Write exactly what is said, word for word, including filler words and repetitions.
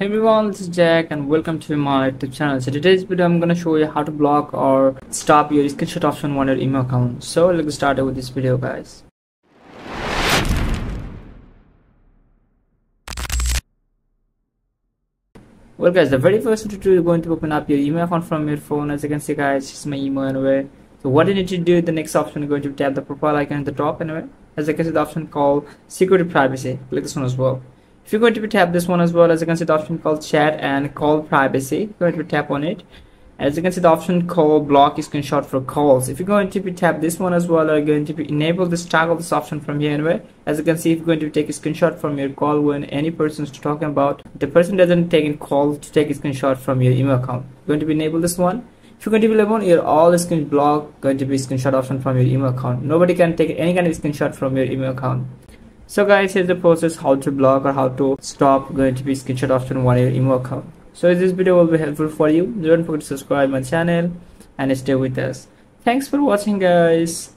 Hey everyone, this is Jack and welcome to my YouTube channel. So today's video I'm gonna show you how to block or stop your screenshot option on your I M O account. So let's get started with this video, guys. Well guys, the very first tutorial is going to open up your I M O account from your phone. As you can see guys, it's my I M O anyway. So what you need to do, the next option is going to tap the profile icon at the top anyway. As you can see the option called security privacy. Click this one as well. If you're going to be tap this one as well, as you can see the option called chat and call privacy, you're going to tap on it. As you can see the option called block screenshot for calls. If you're going to be tap this one as well, you're going to be enable this toggle this option from here anyway. As you can see, if you're going to take a screenshot from your call when any person's talking about, the person doesn't take a call to take a screenshot from your I M O account. You're going to be enable this one. If you're going to be level your all screen block, going to be screenshot option from your I M O account. Nobody can take any kind of screenshot from your I M O account. So guys, here's the process how to block or how to stop going to be screenshot option on your I M O account. So this video will be helpful for you. Don't forget to subscribe my channel and stay with us. Thanks for watching guys.